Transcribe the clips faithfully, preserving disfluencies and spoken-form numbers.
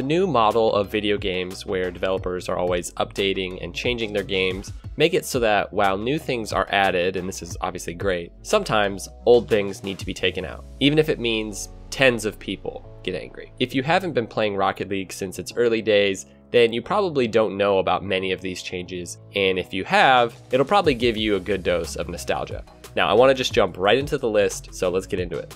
The new model of video games, where developers are always updating and changing their games, make it so that while new things are added, and this is obviously great, sometimes old things need to be taken out, even if it means tens of people get angry. If you haven't been playing Rocket League since its early days, then you probably don't know about many of these changes, and if you have, it'll probably give you a good dose of nostalgia. Now, I want to just jump right into the list, so let's get into it.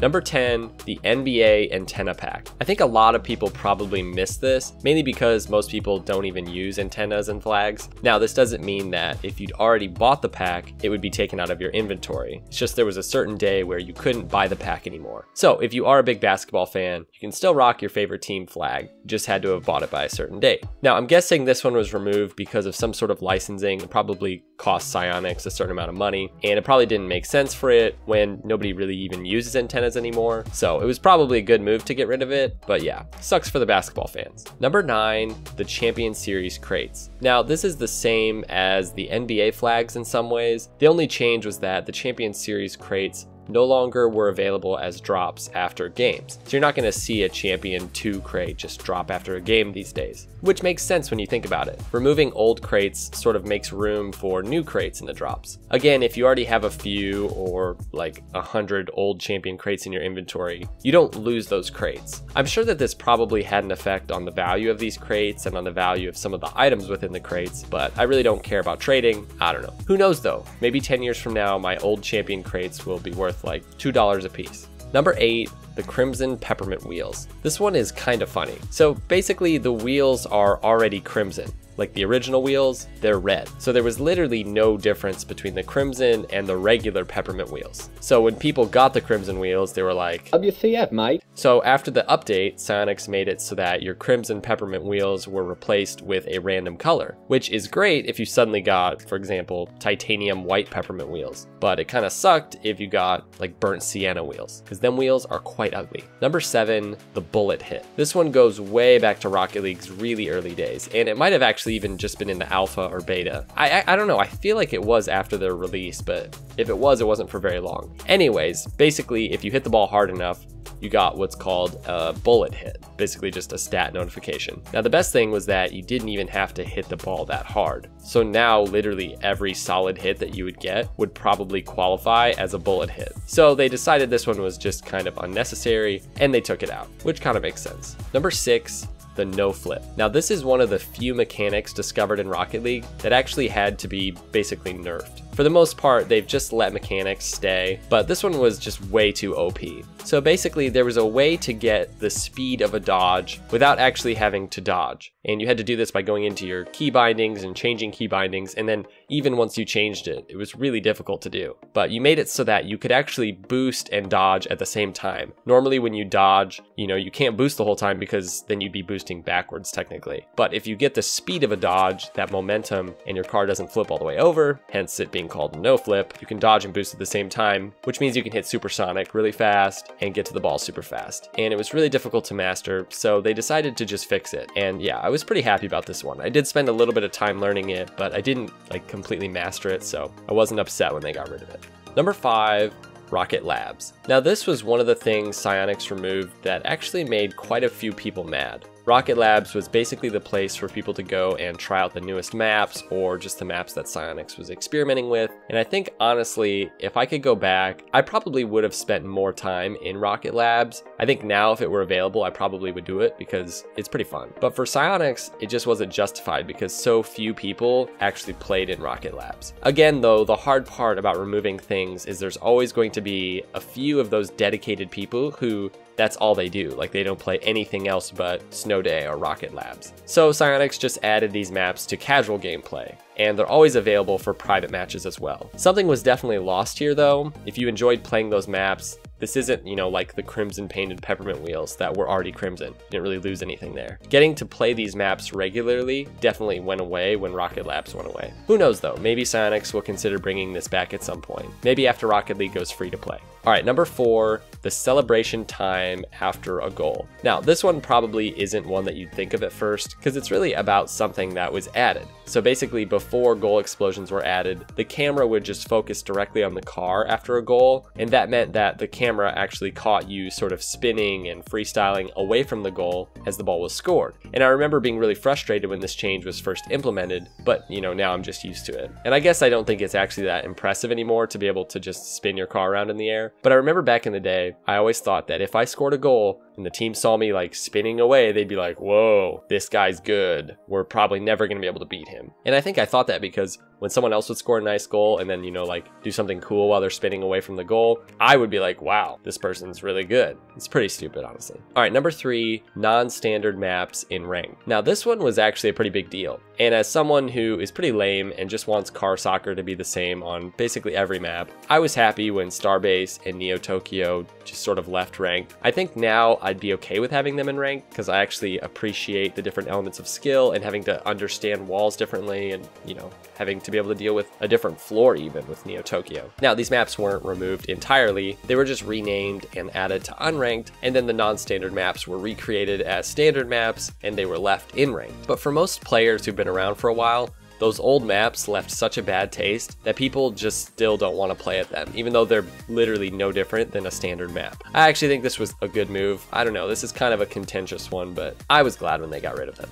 Number ten, the N B A Antenna Pack. I think a lot of people probably miss this, mainly because most people don't even use antennas and flags. Now, this doesn't mean that if you'd already bought the pack, it would be taken out of your inventory. It's just there was a certain day where you couldn't buy the pack anymore. So if you are a big basketball fan, you can still rock your favorite team flag. You just had to have bought it by a certain date. Now, I'm guessing this one was removed because of some sort of licensing. It probably cost Psyonix a certain amount of money, and it probably didn't make sense for it when nobody really even uses antennas anymore, so it was probably a good move to get rid of it, but yeah, sucks for the basketball fans. Number nine, the Champion Series crates. Now, this is the same as the N B A flags in some ways. The only change was that the Champion Series crates no longer were available as drops after games. So you're not going to see a Champion two crate just drop after a game these days, which makes sense when you think about it. Removing old crates sort of makes room for new crates in the drops. Again, if you already have a few or like a hundred old Champion crates in your inventory, you don't lose those crates. I'm sure that this probably had an effect on the value of these crates and on the value of some of the items within the crates, but I really don't care about trading. I don't know. Who knows though? Maybe ten years from now, my old Champion crates will be worth like two dollars a piece. Number eight, the Crimson Peppermint Wheels. This one is kind of funny. So basically the wheels are already crimson. Like the original wheels, they're red. So there was literally no difference between the crimson and the regular peppermint wheels. So when people got the crimson wheels, they were like, W T F, mate. So after the update, Psyonix made it so that your crimson peppermint wheels were replaced with a random color, which is great if you suddenly got, for example, titanium white peppermint wheels. But it kind of sucked if you got like burnt sienna wheels, because them wheels are quite ugly. Number seven, the bullet hit. This one goes way back to Rocket League's really early days, and it might have actually even just been in the alpha or beta. I, I I don't know, I feel like it was after their release, but if it was, it wasn't for very long. Anyways, basically if you hit the ball hard enough, you got what's called a bullet hit, basically just a stat notification. Now the best thing was that you didn't even have to hit the ball that hard. So now literally every solid hit that you would get would probably qualify as a bullet hit. So they decided this one was just kind of unnecessary and they took it out, which kind of makes sense. Number six, the no flip. Now this is one of the few mechanics discovered in Rocket League that actually had to be basically nerfed. For the most part, they've just let mechanics stay, but this one was just way too O P. So basically there was a way to get the speed of a dodge without actually having to dodge. And you had to do this by going into your key bindings and changing key bindings. And then even once you changed it, it was really difficult to do, but you made it so that you could actually boost and dodge at the same time. Normally when you dodge, you know, you can't boost the whole time because then you'd be boosting backwards technically. But if you get the speed of a dodge, that momentum, and your car doesn't flip all the way over, hence it being called no flip, you can dodge and boost at the same time, which means you can hit supersonic really fast and get to the ball super fast. And it was really difficult to master, so they decided to just fix it. And yeah, I was pretty happy about this one. I did spend a little bit of time learning it, but I didn't like completely master it, so I wasn't upset when they got rid of it. Number five, Rocket Labs. Now this was one of the things Psyonix removed that actually made quite a few people mad. Rocket Labs was basically the place for people to go and try out the newest maps or just the maps that Psyonix was experimenting with. And I think honestly, if I could go back, I probably would have spent more time in Rocket Labs. I think now if it were available, I probably would do it because it's pretty fun. But for Psyonix, it just wasn't justified because so few people actually played in Rocket Labs. Again though, the hard part about removing things is there's always going to be a few of those dedicated people who that's all they do. Like they don't play anything else but Snow Day or Rocket Labs. So Psyonix just added these maps to casual gameplay, and they're always available for private matches as well. Something was definitely lost here though. If you enjoyed playing those maps, this isn't, you know, like the crimson painted peppermint wheels that were already crimson. Didn't really lose anything there. Getting to play these maps regularly definitely went away when Rocket Labs went away. Who knows though, maybe Psyonix will consider bringing this back at some point. Maybe after Rocket League goes free to play. All right, number four, the celebration time after a goal. Now, this one probably isn't one that you'd think of at first because it's really about something that was added. So basically, before goal explosions were added, the camera would just focus directly on the car after a goal, and that meant that the camera actually caught you sort of spinning and freestyling away from the goal as the ball was scored. And I remember being really frustrated when this change was first implemented, but you know, now I'm just used to it. And I guess I don't think it's actually that impressive anymore to be able to just spin your car around in the air, but I remember back in the day, I always thought that if I scored a goal and the team saw me like spinning away, they'd be like, whoa, this guy's good. We're probably never going to be able to beat him. And I think I thought that because when someone else would score a nice goal and then, you know, like do something cool while they're spinning away from the goal, I would be like, wow, this person's really good. It's pretty stupid, honestly. All right, number three, non-standard maps in ranked. Now this one was actually a pretty big deal. And as someone who is pretty lame and just wants car soccer to be the same on basically every map, I was happy when Starbase and Neo Tokyo just sort of left ranked. I think now I'd be okay with having them in ranked because I actually appreciate the different elements of skill and having to understand walls differently and, you know, having to be able to deal with a different floor even with Neo Tokyo. Now, these maps weren't removed entirely. They were just renamed and added to unranked, and then the non-standard maps were recreated as standard maps and they were left in ranked. But for most players who've been around for a while, those old maps left such a bad taste that people just still don't want to play at them, even though they're literally no different than a standard map. I actually think this was a good move. I don't know, this is kind of a contentious one, but I was glad when they got rid of them.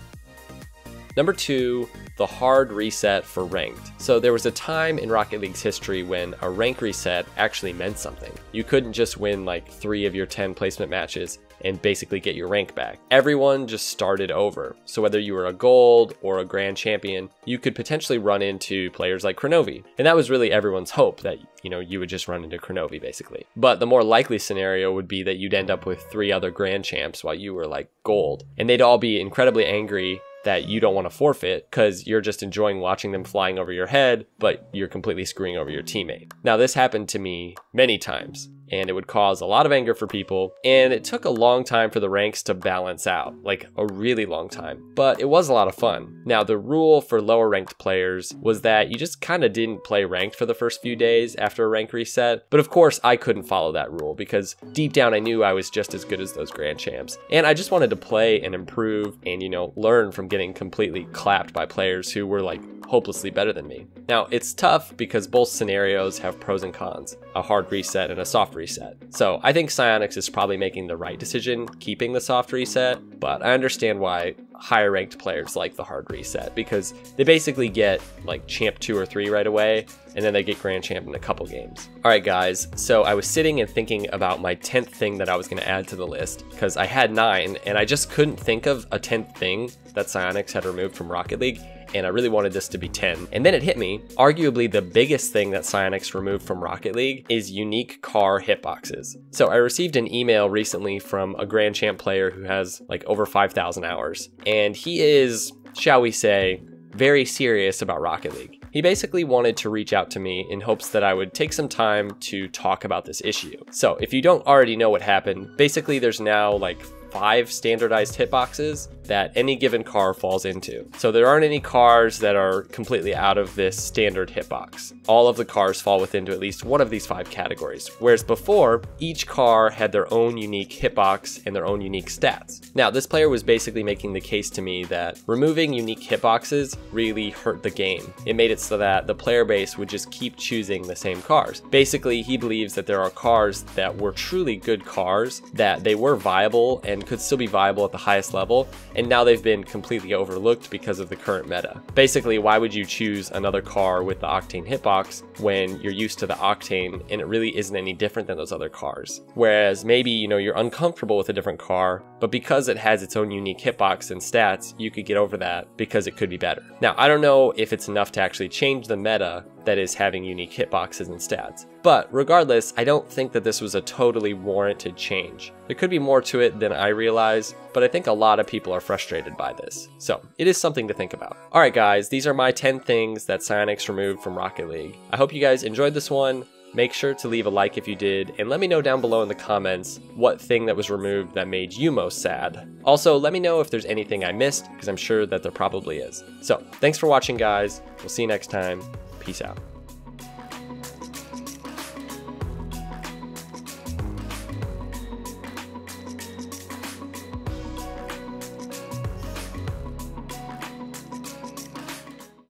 Number two, the hard reset for ranked. So there was a time in Rocket League's history when a rank reset actually meant something. You couldn't just win like three of your ten placement matches and basically get your rank back. Everyone just started over. So whether you were a gold or a grand champion, you could potentially run into players like Kronovi. And that was really everyone's hope, that you know, you would just run into Kronovi basically. But the more likely scenario would be that you'd end up with three other grand champs while you were like gold. And they'd all be incredibly angry that you don't want to forfeit because you're just enjoying watching them flying over your head, but you're completely screwing over your teammate. Now this happened to me many times, and it would cause a lot of anger for people, and it took a long time for the ranks to balance out, like a really long time, but it was a lot of fun. Now the rule for lower ranked players was that you just kind of didn't play ranked for the first few days after a rank reset, but of course I couldn't follow that rule because deep down I knew I was just as good as those grand champs, and I just wanted to play and improve and, you know, learn from getting completely clapped by players who were like hopelessly better than me. Now it's tough because both scenarios have pros and cons, a hard reset and a soft reset. reset. So I think Psyonix is probably making the right decision keeping the soft reset, but I understand why higher ranked players like the hard reset because they basically get like champ two or three right away, and then they get grand champ in a couple games. All right guys, so I was sitting and thinking about my tenth thing that I was gonna add to the list because I had nine and I just couldn't think of a tenth thing that Psyonix had removed from Rocket League, and I really wanted this to be ten. And then it hit me, arguably the biggest thing that Psyonix removed from Rocket League is unique car hitboxes. So I received an email recently from a Grand Champ player who has like over five thousand hours, and he is, shall we say, very serious about Rocket League. He basically wanted to reach out to me in hopes that I would take some time to talk about this issue. So if you don't already know what happened, basically there's now like five standardized hitboxes that any given car falls into. So there aren't any cars that are completely out of this standard hitbox. All of the cars fall within to at least one of these five categories, whereas before, each car had their own unique hitbox and their own unique stats. Now, this player was basically making the case to me that removing unique hitboxes really hurt the game. It made it so that the player base would just keep choosing the same cars. Basically, he believes that there are cars that were truly good cars, that they were viable and could still be viable at the highest level, and now they've been completely overlooked because of the current meta. Basically, why would you choose another car with the Octane hitbox when you're used to the Octane and it really isn't any different than those other cars? Whereas maybe, you know, you're uncomfortable with a different car, but because it has its own unique hitbox and stats, you could get over that because it could be better. Now, I don't know if it's enough to actually change the meta that is having unique hitboxes and stats. But regardless, I don't think that this was a totally warranted change. There could be more to it than I realize, but I think a lot of people are frustrated by this. So it is something to think about. All right guys, these are my ten things that Psyonix removed from Rocket League. I hope you guys enjoyed this one. Make sure to leave a like if you did, and let me know down below in the comments what thing that was removed that made you most sad. Also, let me know if there's anything I missed, because I'm sure that there probably is. So thanks for watching guys, we'll see you next time. Peace out.